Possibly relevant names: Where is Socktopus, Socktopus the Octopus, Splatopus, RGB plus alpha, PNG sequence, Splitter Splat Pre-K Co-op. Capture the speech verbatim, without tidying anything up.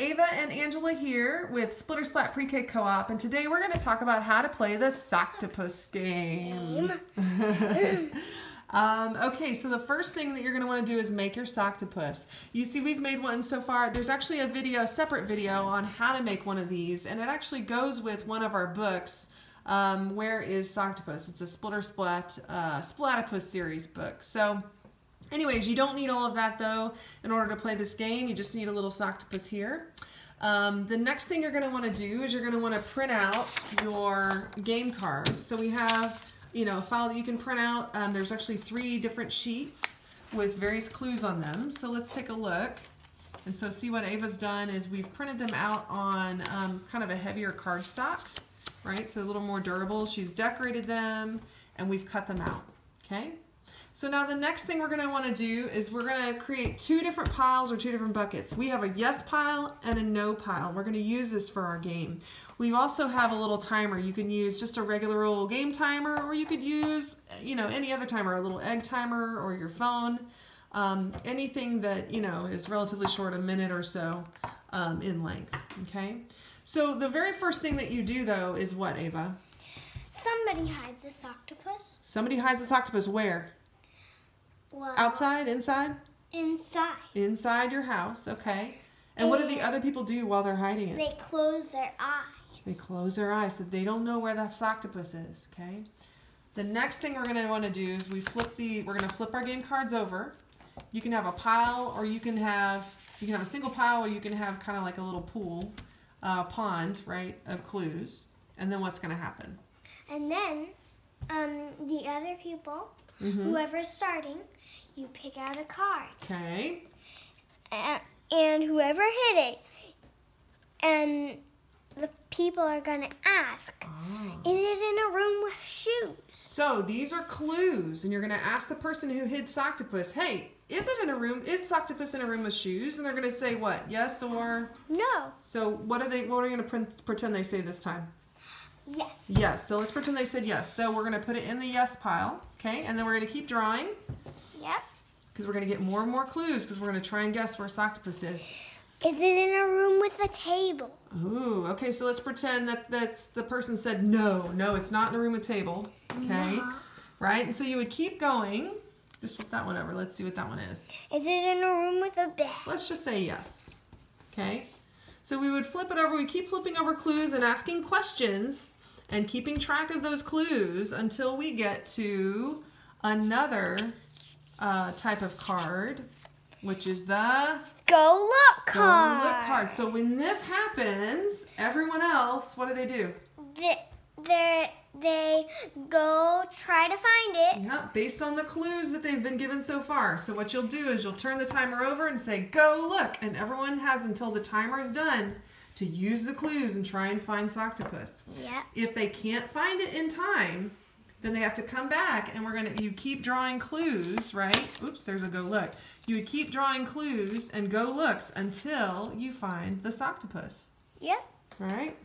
Ava and Angela here with Splitter Splat Pre-K Co-op, and today we're going to talk about how to play the Socktopus game. um, okay, so the first thing that you're going to want to do is make your Socktopus. You see we've made one so far. There's actually a video, a separate video on how to make one of these, and it actually goes with one of our books, um, Where is Socktopus? It's a Splitter Splat, uh, Splatopus series book. So anyways, you don't need all of that though in order to play this game. You just need a little Socktopus here. Um, the next thing you're going to want to do is you're going to want to print out your game cards. So we have, you know, a file that you can print out. Um, there's actually three different sheets with various clues on them. So let's take a look. And so see what Ava's done is we've printed them out on um, kind of a heavier cardstock, right? So a little more durable. She's decorated them and we've cut them out, okay? So now the next thing we're going to want to do is we're going to create two different piles or two different buckets. We have a yes pile and a no pile. We're going to use this for our game. We also have a little timer. You can use just a regular old game timer, or you could use, you know, any other timer, a little egg timer or your phone. Um, anything that, you know, is relatively short, a minute or so um, in length. Okay. So the very first thing that you do though is what, Ava? Somebody hides a Socktopus. Somebody hides a Socktopus where? Well, outside, inside? Inside. Inside your house, okay. And, and what do the other people do while they're hiding it? They close their eyes. They close their eyes so they don't know where that Socktopus is, okay? The next thing we're going to want to do is we flip the we're going to flip our game cards over. You can have a pile, or you can have you can have a single pile, or you can have kind of like a little pool, uh, pond, right, of clues. And then what's going to happen? And then um the other people, mm-hmm. whoever's starting, you pick out a card. Okay. Uh, and whoever hit it, and the people are going to ask, oh. Is it in a room with shoes? So these are clues, and you're going to ask the person who hid Socktopus, hey, is it in a room, is Socktopus in a room with shoes? And they're going to say what, yes or? No. So what are they, what are you going to pretend they say this time? Yes. Yes. So let's pretend they said yes. So we're going to put it in the yes pile. Okay. And then we're going to keep drawing. Yep. Because we're going to get more and more clues because we're going to try and guess where Socktopus is. Is it in a room with a table? Ooh. Okay. So let's pretend that that's the person said no. No, it's not in a room with a table. Okay. No. Right. And so you would keep going. Just flip that one over. Let's see what that one is. Is it in a room with a bed? Let's just say yes. Okay. So we would flip it over. We keep flipping over clues and asking questions and keeping track of those clues until we get to another uh, type of card, which is the Go Look card. Go Look card. So when this happens, everyone else, what do they do? They, they go try to find it. Yeah, based on the clues that they've been given so far. So what you'll do is you'll turn the timer over and say, go look. And everyone has until the timer is done to use the clues and try and find Socktopus. Yep. If they can't find it in time, then they have to come back, and we're gonna you keep drawing clues, right? Oops, there's a go look. You would keep drawing clues and go looks until you find the Socktopus. Yep. All right.